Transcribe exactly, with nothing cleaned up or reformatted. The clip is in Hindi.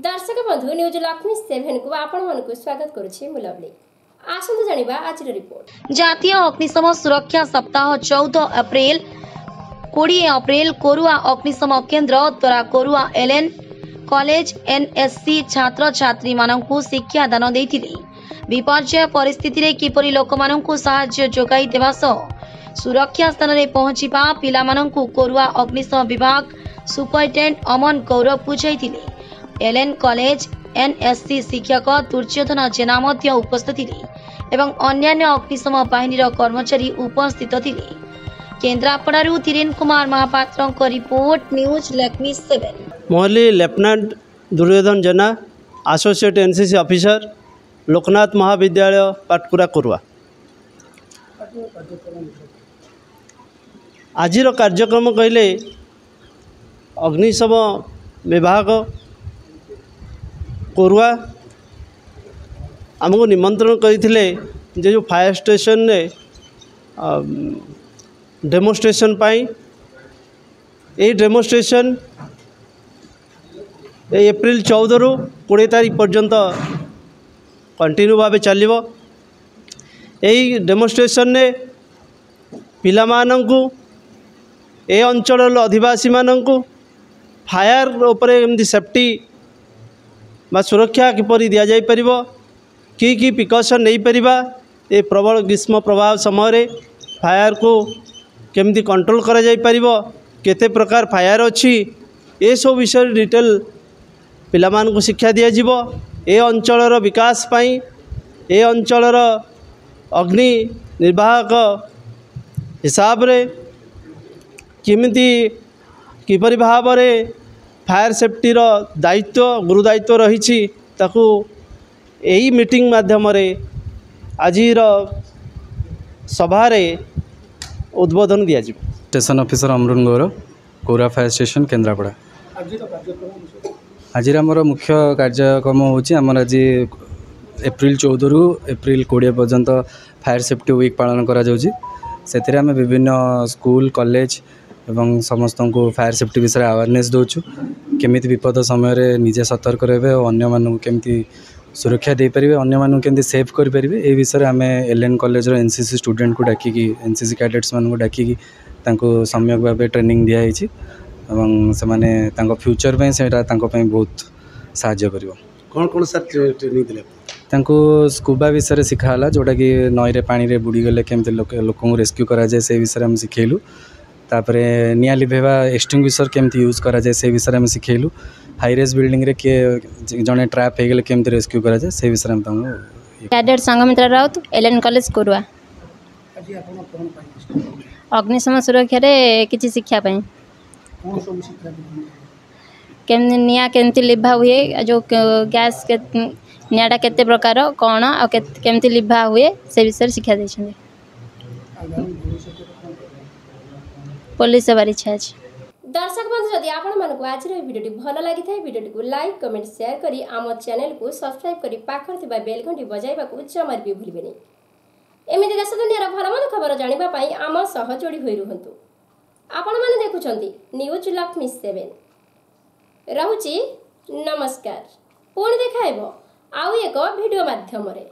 दर्शक बंधु न्यूज लक्ष्मी सेभेन को आपन स्वागत करुछि मु लवली। आसंतु जानिबा आज रिपोर्ट। जातीय अग्निशम सुरक्षा सप्ताह चौदह अप्रैल बीस अप्रैल कोरुआ अग्निशम केन्द्र द्वारा कोरुआ एलएन कॉलेज एनएससी छात्र छात्री मानकु शिक्षा दान देथिले। विपर्जय परिस्थिति रे किपरि लोक मानकु सहाय्य जोगाई देबा सो सुरक्षा स्थान रे पहुंचीबा पिला मानकु कोरुआ अग्निशम विभाग सुपरिटेंडेंट अमन गौरव बुझाइथिले। एलएन कॉलेज एनएससी शिक्षक दुर्योधन जेना उपस्थित थिले एवं अन्य अग्निशम बाहिनीर कर्मचारी उपस्थित थिले। केन्द्रापड़ारू Dhiren Kumar Mahapatra report news Lakshmi seven. मोहली lieutenant Duryodhan Jena associate NCC officer Loknath महाविद्यालय पाटकुरा कोरुआ। आज कार्यक्रम कहले अग्निशम विभाग कोरुआ आमको निमंत्रण करथिले जे जो फायर स्टेशन ने डेमोस्ट्रेशन पाई। ए डेमोस्ट्रेशन एप्रिल चौदह रु बीस तारीख पर्यंत कंटिन्यू भाव चलो। यही डेमोस्ट्रेशन ने पिला मानंकु ए अंचल अधिवासी मानंकु फायर उपरे एमती सेफ्टी बा सुरक्षा किपरि दिया जाय परिबो की की प्रिकॉशन नहीं परिबा। ए प्रबल ग्रीष्म प्रभाव समय रे फायर को केमती कंट्रोल करा जाय परिबो, केते प्रकार फायर अछि ए सब विषय डिटेल पिला मान को शिक्षा दिया जीवो। ए अंचल रो विकास पाई ए अंचल रो अग्नि निर्वाहक हिसाब रे केमती किपरि भाव रे फायर सेफ्टी रो दायित्व गुरु दायित्व रही ताकू एही मीटिंग माध्यम रे आज सभा रे उद्बोधन दिया दिजिब। स्टेशन ऑफिसर अमरुण गौरव कोरुआ फायर स्टेशन केन्द्रापड़ा। आज आमर मुख्य कार्यक्रम होमर आज एप्रिल चौदह रु एप्रिल बीस पर्यंत फायर सेफ्टी वीक पालन करा से आम विभिन्न स्कूल कॉलेज एवं समस्त को फायर सेफ्टी विषय अवेयरनेस दौचु केमिति विपद समय रे निजे सतर्क रहे अन्य मानू केमिति सुरक्षा दे पारे अन्य मानू केमिति सेफ कर पारे। ए विषय आम एलएन कॉलेज रो एनसीसी स्टूडेंट को डाकी की एनसीसी कैडेट्स मान को डाकी की तांको सम्यक भाबे ट्रेनिंग दिया हिची एवं से माने तांको फ्यूचर पे सेटा तांको पे बहुत सहाय्य करबो। कोन कोन सर ट्रेनिंग दिले तांको स्कूबा विषय रे सिखाला जोटा कि नई रे पानी रे बुडी गले केमिति लोकन रेस्क्यू करा जाय से विषय हम सिखेलु। तापरे निया लिभेवा एक्सटिंग्विशर केमती यूज करा जाय से विषय हम सिखेलु। हाई रेज बिल्डिंग रे के जने ट्रैप हे गेले केमती रेस्क्यू करा जाय से विषय हम तांगो। Cadet Sanghamitra Raut LN college Korua. आज आपण कोन पाई अग्निशम सुरक्षा रे किछि शिक्षा पाई कोन सब शिक्षा केम निया केमती लिभा हुए जो गैस के नियाटा केते प्रकार कोन आ केमती लिभा हुए से विषय शिक्षा दैछन। पुलिस सेवा इच्छा अछि। दर्शक बंधु यदि आपण मानकु आज रे वीडियो भल लागि थाए वीडियो को लाइक कमेंट शेयर करी आम चैनल को सब्सक्राइब करी पाखर थिबा बेल घंटी बजाइबा को जमर भी भूलिबेनी। एमिति देश दुनिया भल मन खबर जानिबा पई आम सह जोड़ी होई रहंतु। आपण माने देखुछंती न्यूज लक्ष्मी सेभेन रहूची। नमस्कार। पुणी देखाइबो आउ एको वीडियो माध्यम रे।